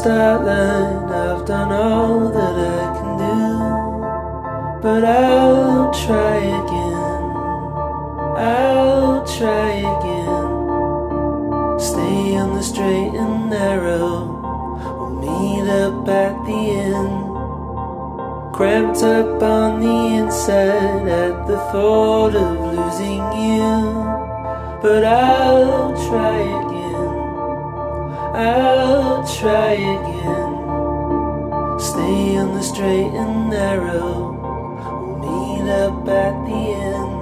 crossed that line. I've done all that I can do, but I'll try again, I'll try again. Stay on the straight and narrow, we'll meet up at the end. Cramped up on the inside at the thought of losing you, but I'll try again, I'll try again. Stay on the straight and narrow, we'll meet up at the end.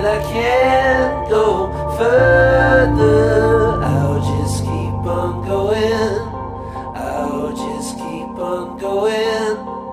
I can't go further, I'll just keep on going, I'll just keep on going.